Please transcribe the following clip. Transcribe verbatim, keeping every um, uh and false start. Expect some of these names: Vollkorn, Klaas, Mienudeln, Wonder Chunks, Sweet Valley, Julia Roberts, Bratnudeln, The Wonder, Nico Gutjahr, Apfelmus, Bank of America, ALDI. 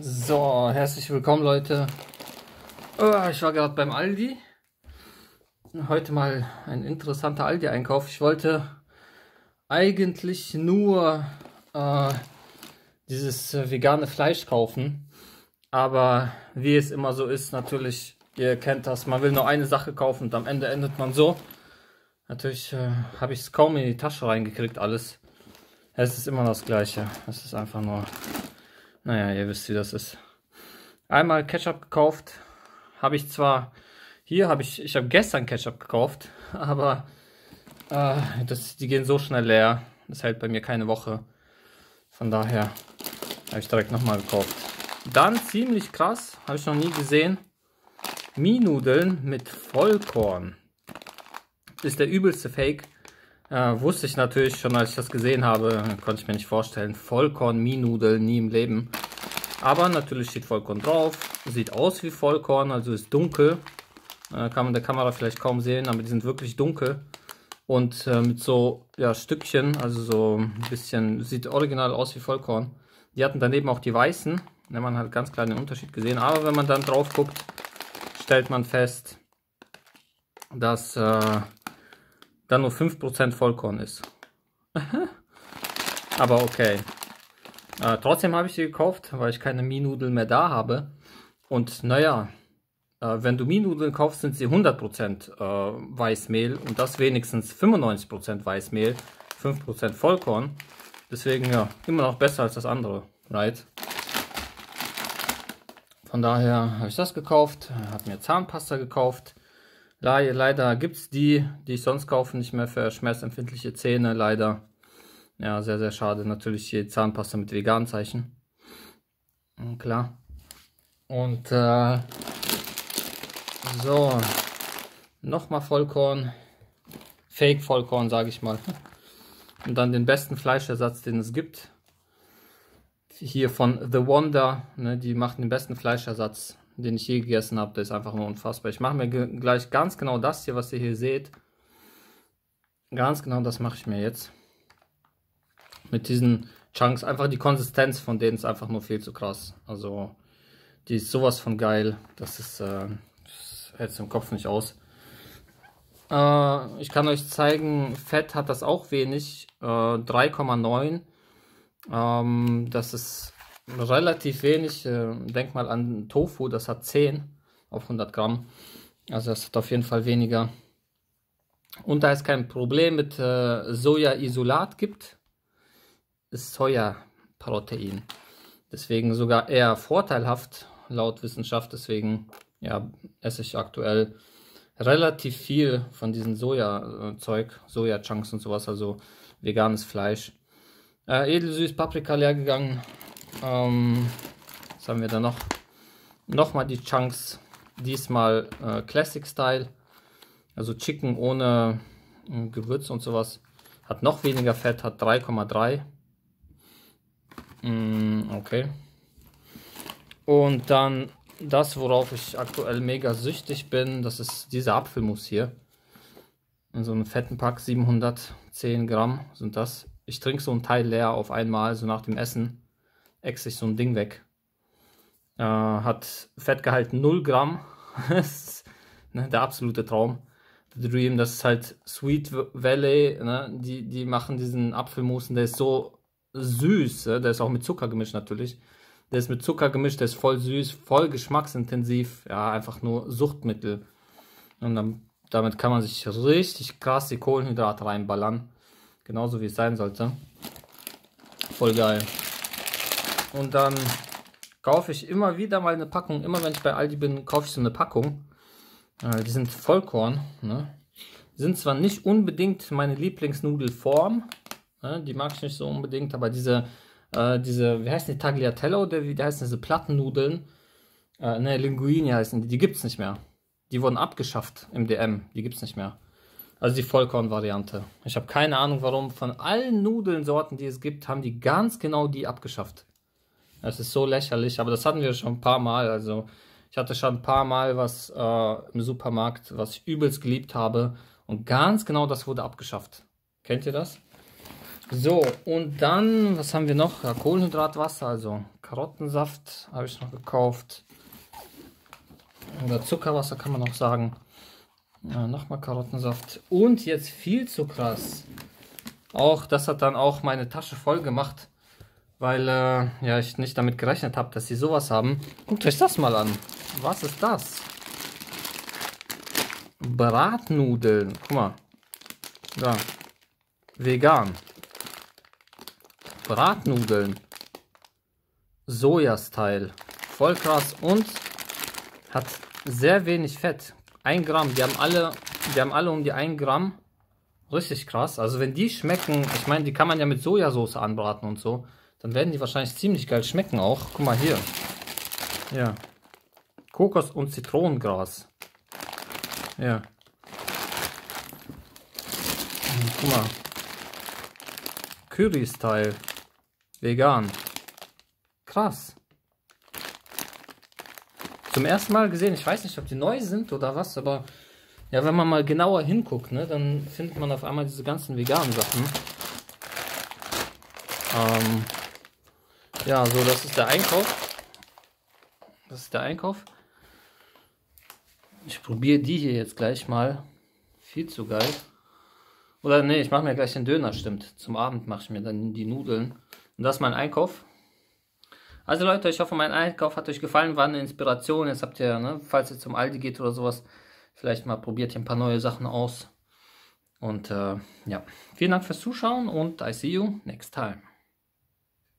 So, herzlich willkommen Leute. Oh, ich war gerade beim Aldi. Heute mal ein interessanter Aldi-Einkauf. Ich wollte eigentlich nur äh, dieses vegane Fleisch kaufen. Aber wie es immer so ist, natürlich, ihr kennt das, man will nur eine Sache kaufen und am Ende endet man so. Natürlich äh, habe ich es kaum in die Tasche reingekriegt, alles. Es ist immer das Gleiche. Es ist einfach nur... Naja, ihr wisst, wie das ist. Einmal Ketchup gekauft. Habe ich zwar... Hier habe ich... Ich habe gestern Ketchup gekauft. Aber... Äh, das, die gehen so schnell leer. Das hält bei mir keine Woche. Von daher habe ich direkt nochmal gekauft. Dann ziemlich krass. Habe ich noch nie gesehen. Mienudeln mit Vollkorn. Ist der übelste Fake. Äh, wusste ich natürlich schon, als ich das gesehen habe, konnte ich mir nicht vorstellen. Vollkorn, Mienudeln, nie im Leben. Aber natürlich steht Vollkorn drauf. Sieht aus wie Vollkorn, also ist dunkel. Äh, kann man der Kamera vielleicht kaum sehen, aber die sind wirklich dunkel. Und äh, mit so ja, Stückchen, also so ein bisschen, sieht original aus wie Vollkorn. Die hatten daneben auch die weißen. Da hat man halt ganz klar den Unterschied gesehen. Aber wenn man dann drauf guckt, stellt man fest, dass... Äh, dann nur fünf Prozent Vollkorn ist. Aber okay. Äh, trotzdem habe ich die gekauft, weil ich keine Mienudeln mehr da habe. Und naja, äh, wenn du Mienudeln kaufst, sind sie hundert Prozent äh, Weißmehl. Und das wenigstens fünfundneunzig Prozent Weißmehl, fünf Prozent Vollkorn. Deswegen ja, immer noch besser als das andere, right? Von daher habe ich das gekauft, habe mir Zahnpasta gekauft. Leider gibt es die, die ich sonst kaufe, nicht mehr für schmerzempfindliche Zähne, leider. Ja, sehr, sehr schade. Natürlich die Zahnpasta mit veganen Zeichen. Klar. Und äh, so, nochmal Vollkorn. Fake Vollkorn, sage ich mal. Und dann den besten Fleischersatz, den es gibt. Hier von The Wonder, ne, die machen den besten Fleischersatz, den ich je gegessen habe. Der ist einfach nur unfassbar. Ich mache mir gleich ganz genau das hier, was ihr hier seht. Ganz genau das mache ich mir jetzt. Mit diesen Chunks. Einfach die Konsistenz von denen ist einfach nur viel zu krass. Also die ist sowas von geil. Das ist, äh, das hält es im Kopf nicht aus. Äh, ich kann euch zeigen, Fett hat das auch wenig. Äh, drei Komma neun. Ähm, das ist... relativ wenig. Denk mal an Tofu, das hat zehn auf hundert Gramm. Also das hat auf jeden Fall weniger. Und da es kein Problem mit Soja-Isolat gibt, ist Soja-Protein. Deswegen sogar eher vorteilhaft, laut Wissenschaft. Deswegen ja, esse ich aktuell relativ viel von diesem Soja-Zeug, Soja-Chunks und sowas, also veganes Fleisch. Äh, edelsüß, Paprika leer gegangen. Ähm, was haben wir da noch? Nochmal die Chunks, diesmal äh, Classic Style, also Chicken ohne äh, Gewürz und sowas. Hat noch weniger Fett, hat drei Komma drei. Mm, okay. Und dann das, worauf ich aktuell mega süchtig bin, das ist dieser Apfelmus hier. In so einem fetten Pack, siebenhundertzehn Gramm sind das. Ich trinke so einen Teil leer auf einmal, so nach dem Essen. Ex ich so ein Ding weg. Äh, hat Fettgehalt null Gramm. Das ist, ne, der absolute Traum. The Dream, das ist halt Sweet Valley. Ne? Die, die machen diesen Apfelmus und der ist so süß. Ne? Der ist auch mit Zucker gemischt natürlich. Der ist mit Zucker gemischt, der ist voll süß, voll geschmacksintensiv. Ja, einfach nur Suchtmittel. Und dann, damit kann man sich richtig krass die Kohlenhydrate reinballern. Genauso wie es sein sollte. Voll geil. Und dann kaufe ich immer wieder mal eine Packung. Immer wenn ich bei Aldi bin, kaufe ich so eine Packung. Äh, die sind Vollkorn. Ne? Die sind zwar nicht unbedingt meine Lieblingsnudelform. Ne? Die mag ich nicht so unbedingt. Aber diese, äh, diese wie heißen die? Tagliatello? Der, wie heißen diese Plattennudeln? Äh, ne, Linguine heißen die. Die gibt es nicht mehr. Die wurden abgeschafft im D M. Die gibt es nicht mehr. Also die Vollkorn-Variante. Ich habe keine Ahnung, warum. Von allen Nudelsorten, die es gibt, haben die ganz genau die abgeschafft. Es ist so lächerlich, aber das hatten wir schon ein paar Mal. Also ich hatte schon ein paar Mal was äh, im Supermarkt, was ich übelst geliebt habe. Und ganz genau das wurde abgeschafft. Kennt ihr das? So, und dann, was haben wir noch? Ja, Kohlenhydratwasser, also Karottensaft habe ich noch gekauft. Oder Zuckerwasser kann man noch sagen. Ja, nochmal Karottensaft. Und jetzt viel zu krass. Auch das hat dann auch meine Tasche voll gemacht. Weil äh, ja, ich nicht damit gerechnet habe, dass sie sowas haben. Guckt euch das mal an. Was ist das? Bratnudeln. Guck mal. Da. Vegan. Bratnudeln. Sojasteil. Voll krass und hat sehr wenig Fett. ein Gramm. Die haben alle, die haben alle um die ein Gramm. Richtig krass. Also wenn die schmecken, ich meine, die kann man ja mit Sojasauce anbraten und so. Dann werden die wahrscheinlich ziemlich geil schmecken auch. Guck mal hier. Ja. Kokos- und Zitronengras. Ja. Guck mal. Curry-Style. Vegan. Krass. Zum ersten Mal gesehen. Ich weiß nicht, ob die neu sind oder was, aber ja, wenn man mal genauer hinguckt, ne, dann findet man auf einmal diese ganzen veganen Sachen. Ähm, ja, so, das ist der Einkauf. Das ist der Einkauf. Ich probiere die hier jetzt gleich mal. Viel zu geil. Oder nee, ich mache mir gleich den Döner, stimmt. Zum Abend mache ich mir dann die Nudeln. Und das ist mein Einkauf. Also Leute, ich hoffe, mein Einkauf hat euch gefallen. War eine Inspiration. Jetzt habt ihr, ne, falls ihr zum Aldi geht oder sowas, vielleicht mal probiert ihr ein paar neue Sachen aus. Und äh, ja, vielen Dank fürs Zuschauen und I see you next time.